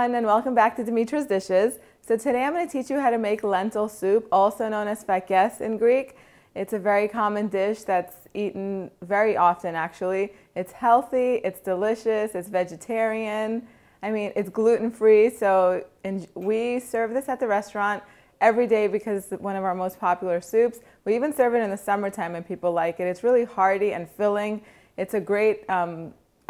everyone, and welcome back to Dimitra's Dishes. So today I'm going to teach you how to make lentil soup, also known as fetkes in Greek. It's a very common dish that's eaten very often, actually. It's healthy, it's delicious, it's vegetarian. I mean, it's gluten-free, so we serve this at the restaurant every day because it's one of our most popular soups. We even serve it in the summertime and people like it. It's really hearty and filling. It's a great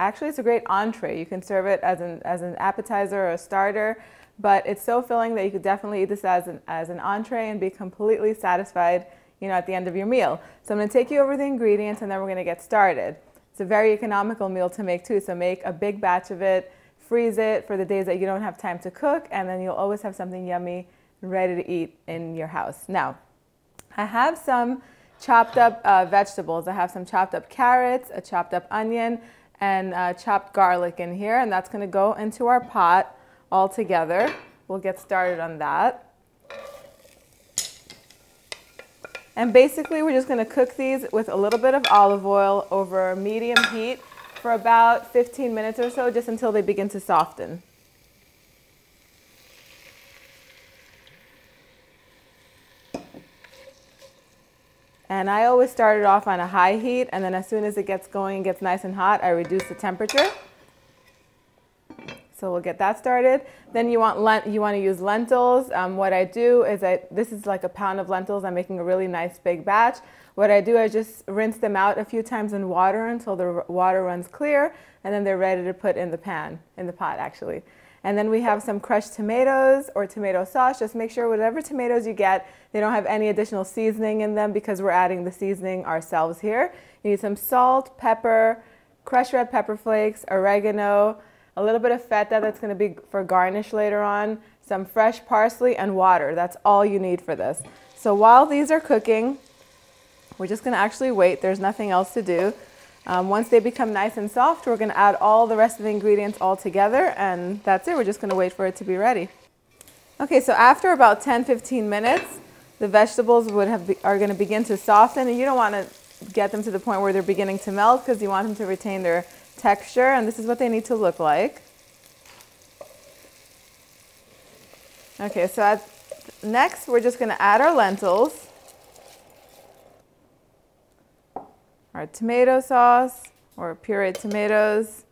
Actually, it's a great entree. You can serve it as an appetizer or a starter, but it's so filling that you could definitely eat this as an entree and be completely satisfied, you know, at the end of your meal. So I'm going to take you over the ingredients and then we're going to get started. It's a very economical meal to make too, so make a big batch of it, freeze it for the days that you don't have time to cook, and then you'll always have something yummy ready to eat in your house. Now, I have some chopped up vegetables. I have some chopped up carrots, a chopped up onion, and chopped garlic in here, and that's going to go into our pot all together. We'll get started on that. And basically we're just going to cook these with a little bit of olive oil over medium heat for about 15 minutes or so, just until they begin to soften. And I always start it off on a high heat, and then as soon as it gets going and gets nice and hot, I reduce the temperature. So we'll get that started. Then you want to use lentils. What I do is this is like a pound of lentils. I'm making a really nice big batch. What I do, I just rinse them out a few times in water until the water runs clear, and then they're ready to put in the pan, in the pot actually. And then we have some crushed tomatoes or tomato sauce. Just make sure whatever tomatoes you get, they don't have any additional seasoning in them because we're adding the seasoning ourselves here. You need some salt, pepper, crushed red pepper flakes, oregano, a little bit of feta that's going to be for garnish later on, some fresh parsley, and water. That's all you need for this. So while these are cooking, we're just going to actually wait. There's nothing else to do. Once they become nice and soft, we're going to add all the rest of the ingredients all together, and that's it. We're just going to wait for it to be ready. Okay, so after about 10-15 minutes, the vegetables are going to begin to soften, and you don't want to get them to the point where they're beginning to melt because you want them to retain their texture, and this is what they need to look like. Okay, so next we're just going to add our lentils, our tomato sauce or pureed tomatoes,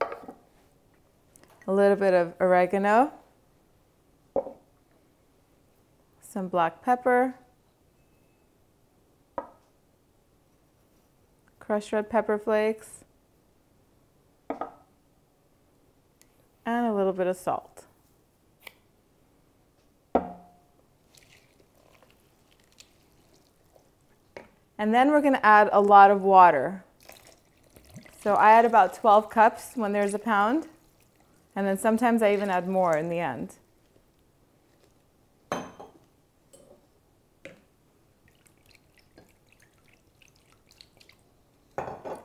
a little bit of oregano, some black pepper, crushed red pepper flakes, and a little bit of salt. And then we're going to add a lot of water. So I add about 12 cups when there's a pound, and then sometimes I even add more in the end.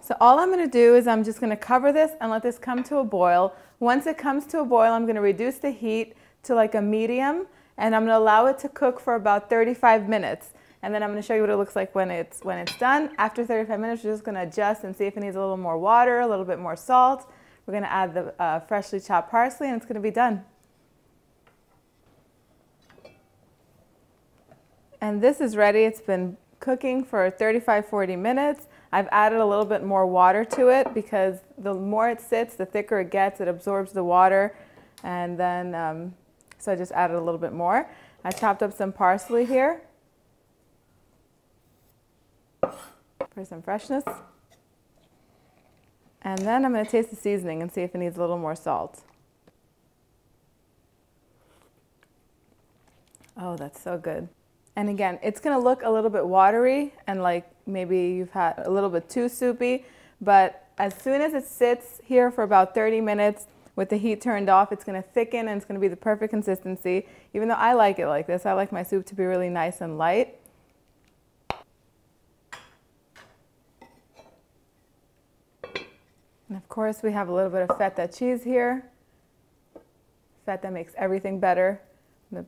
So all I'm going to do is I'm just going to cover this and let this come to a boil. Once it comes to a boil, I'm going to reduce the heat to like a medium, and I'm going to allow it to cook for about 35 minutes. And then I'm going to show you what it looks like when it's done. After 35 minutes, we're just going to adjust and see if it needs a little more water, a little bit more salt. We're going to add the freshly chopped parsley, and it's going to be done. And this is ready. It's been cooking for 35-40 minutes. I've added a little bit more water to it because the more it sits, the thicker it gets. It absorbs the water, and then so I just added a little bit more. I chopped up some parsley here for some freshness, and then I'm going to taste the seasoning and see if it needs a little more salt. Oh, that's so good. And again, it's going to look a little bit watery and like maybe you've had a little bit too soupy, but as soon as it sits here for about 30 minutes with the heat turned off, it's going to thicken and it's going to be the perfect consistency. Even though I like it like this, I like my soup to be really nice and light. And of course we have a little bit of feta cheese here. Feta makes everything better. I'm gonna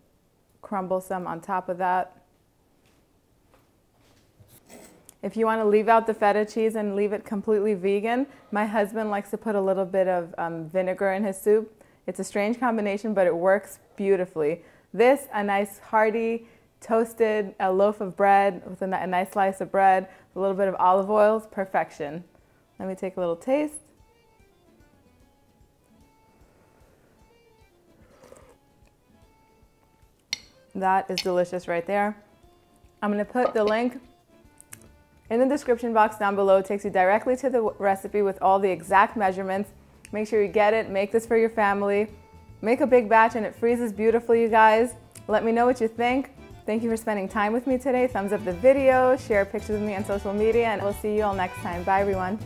crumble some on top of that. If you want to leave out the feta cheese and leave it completely vegan, my husband likes to put a little bit of vinegar in his soup. It's a strange combination, but it works beautifully. This, a nice hearty, toasted a loaf of bread with a nice slice of bread, a little bit of olive oil, is perfection. Let me take a little taste. That is delicious right there. I'm going to put the link in the description box down below. It takes you directly to the recipe with all the exact measurements. Make sure you get it. Make this for your family. Make a big batch and it freezes beautifully, you guys. Let me know what you think. Thank you for spending time with me today. Thumbs up the video, share pictures of me on social media, and we'll see you all next time. Bye, everyone.